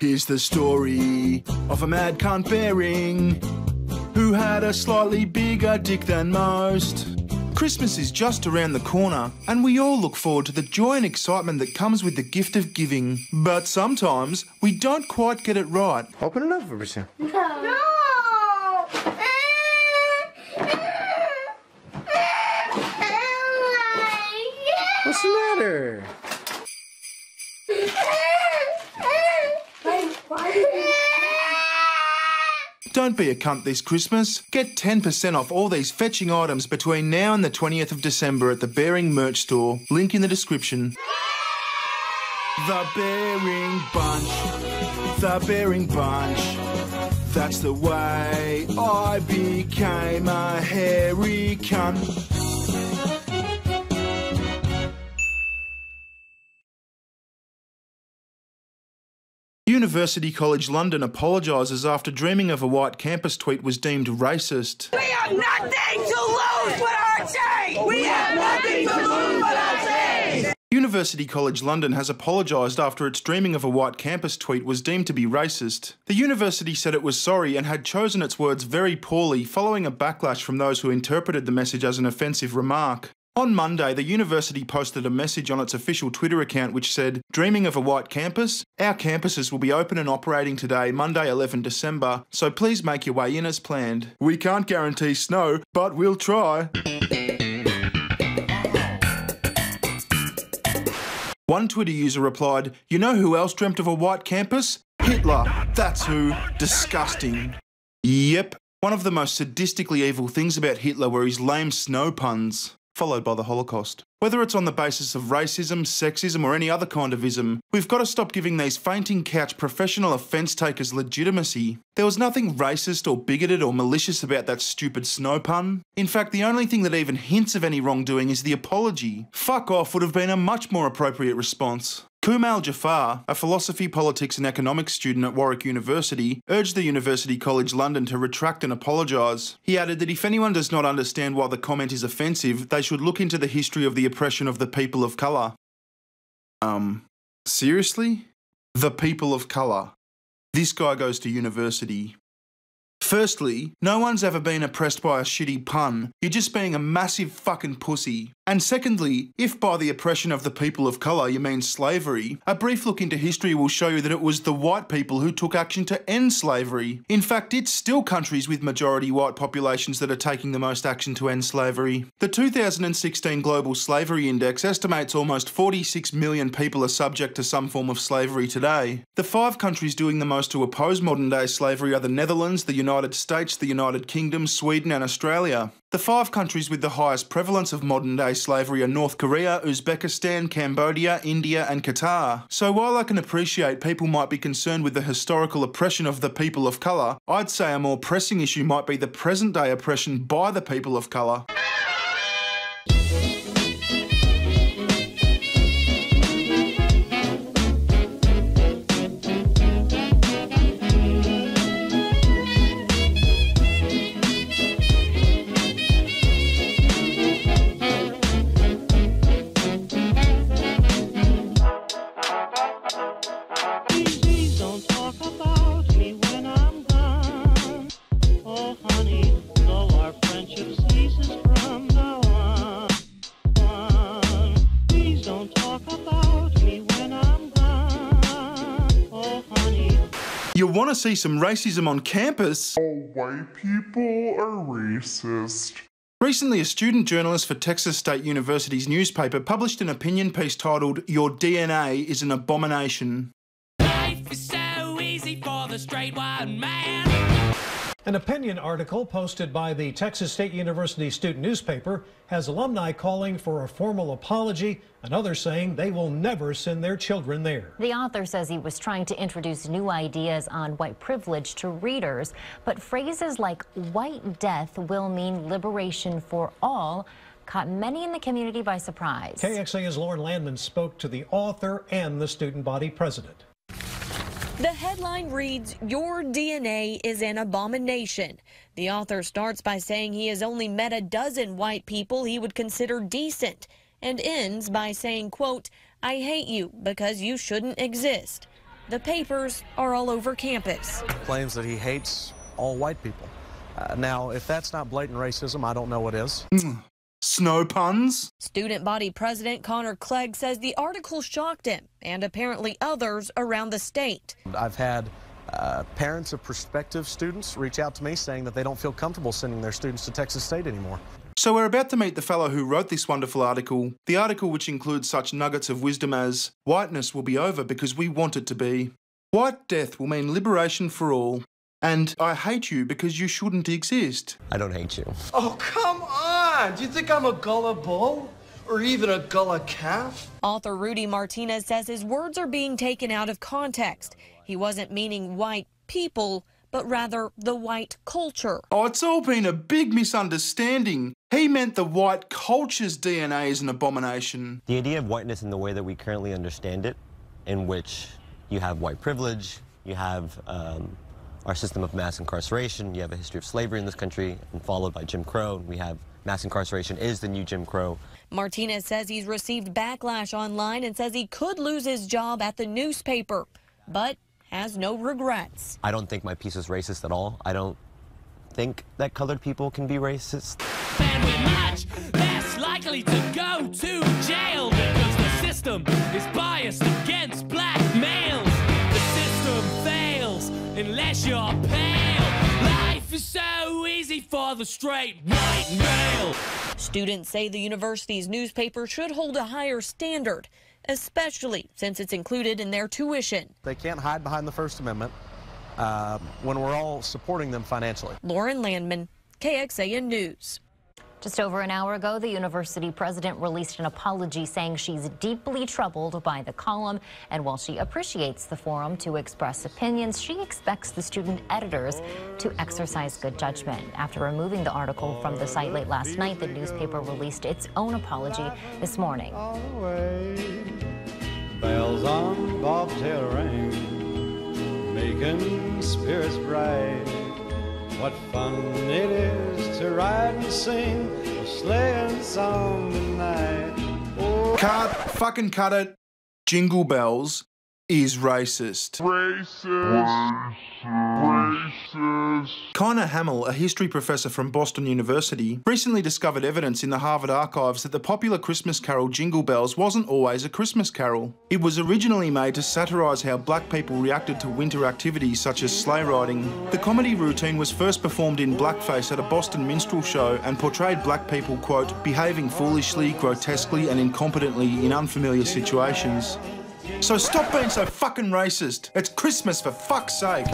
Here's the story of a mad cunt bearing who had a slightly bigger dick than most. Christmas is just around the corner, and we all look forward to the joy and excitement that comes with the gift of giving. But sometimes we don't quite get it right. Open it up for Brisson. No! No! What's the matter? Don't be a cunt this Christmas. Get 10% off all these fetching items between now and the 20th of December at the Bearing Merch Store. Link in the description. The Bearing Bunch. The Bearing Bunch. That's the way I became a hairy cunt. University College London apologises after dreaming of a white campus tweet was deemed racist. We have nothing to lose but our team! We have nothing to lose but our team! University College London has apologised after its dreaming of a white campus tweet was deemed to be racist. The university said it was sorry and had chosen its words very poorly following a backlash from those who interpreted the message as an offensive remark. On Monday, the university posted a message on its official Twitter account which said, "Dreaming of a white campus? Our campuses will be open and operating today, Monday 11 December, so please make your way in as planned. We can't guarantee snow, but we'll try." One Twitter user replied, "You know who else dreamt of a white campus? Hitler. That's who. Disgusting." Yep. One of the most sadistically evil things about Hitler were his lame snow puns, followed by the Holocaust. Whether it's on the basis of racism, sexism or any other kind of ism, we've got to stop giving these fainting couch professional offence takers legitimacy. There was nothing racist or bigoted or malicious about that stupid snow pun. In fact, the only thing that even hints of any wrongdoing is the apology. Fuck off would have been a much more appropriate response. Kumail Jafar, a philosophy, politics and economics student at Warwick University, urged the University College London to retract and apologise. He added that if anyone does not understand why the comment is offensive, they should look into the history of the oppression of the people of colour. Seriously? The people of colour. This guy goes to university. Firstly, no one's ever been oppressed by a shitty pun. You're just being a massive fucking pussy. And secondly, if by the oppression of the people of colour you mean slavery, a brief look into history will show you that it was the white people who took action to end slavery. In fact, it's still countries with majority white populations that are taking the most action to end slavery. The 2016 Global Slavery Index estimates almost 46 million people are subject to some form of slavery today. The 5 countries doing the most to oppose modern-day slavery are the Netherlands, the United States, the United Kingdom, Sweden and Australia. The 5 countries with the highest prevalence of modern-day slavery are North Korea, Uzbekistan, Cambodia, India and Qatar. So while I can appreciate people might be concerned with the historical oppression of the people of colour, I'd say a more pressing issue might be the present-day oppression by the people of colour. You want to see some racism on campus? All white people are racist. Recently, a student journalist for Texas State University's newspaper published an opinion piece titled, "Your DNA is an Abomination." Life is so easy for the straight white man. An opinion article posted by the Texas State University student newspaper has alumni calling for a formal apology and others saying they will never send their children there. The author says he was trying to introduce new ideas on white privilege to readers, but phrases like "white death will mean liberation for all" caught many in the community by surprise. KXAN's Lauren Landman spoke to the author and the student body president. The headline reads, "Your DNA is an abomination." The author starts by saying he has only met a dozen white people he would consider decent and ends by saying, quote, "I hate you because you shouldn't exist." The papers are all over campus. Claims that he hates all white people. Now, if that's not blatant racism, I don't know what is. Snow puns? Student body president Connor Clegg says the article shocked him and apparently others around the state. I've had parents of prospective students reach out to me saying that they don't feel comfortable sending their students to Texas State anymore. So we're about to meet the fellow who wrote this wonderful article, the article which includes such nuggets of wisdom as, whiteness will be over because we want it to be. White death will mean liberation for all. And I hate you because you shouldn't exist. I don't hate you. Oh, come on! Do you think I'm a gullah bull? Or even a gullah calf? Author Rudy Martinez says his words are being taken out of context. He wasn't meaning white people, but rather the white culture. Oh, it's all been a big misunderstanding. He meant the white culture's DNA is an abomination. The idea of whiteness in the way that we currently understand it, in which you have white privilege, you have our system of mass incarceration, you have a history of slavery in this country, and followed by Jim Crow, we have mass incarceration is the new Jim Crow. Martinez says he's received backlash online and says he could lose his job at the newspaper, but has no regrets. I don't think my piece is racist at all. I don't think that colored people can be racist. And we're much less likely to go to jail because the system is biased against black males. The system fails unless you're pale. Life is so easy for the straight white male. Students say the university's newspaper should hold a higher standard, especially since it's included in their tuition. They can't hide behind the First Amendment when we're all supporting them financially. Lauren Landman, KXAN News. Just over an hour ago, the university president released an apology saying she's deeply troubled by the column. And while she appreciates the forum to express opinions, she expects the student editors to exercise good judgment. After removing the article from the site late last night, the newspaper released its own apology this morning. Bells on bobtail ring, making spirits bright. What fun it is to ride and sing a sleighing song tonight. Oh. Fucking cut it. Jingle Bells is racist. Racist. Kyna Hamill, a history professor from Boston University, recently discovered evidence in the Harvard archives that the popular Christmas carol Jingle Bells wasn't always a Christmas carol. It was originally made to satirise how black people reacted to winter activities such as sleigh riding. The comedy routine was first performed in blackface at a Boston minstrel show and portrayed black people, quote, behaving foolishly, grotesquely and incompetently in unfamiliar situations. So stop being so fucking racist. It's Christmas for fuck's sake.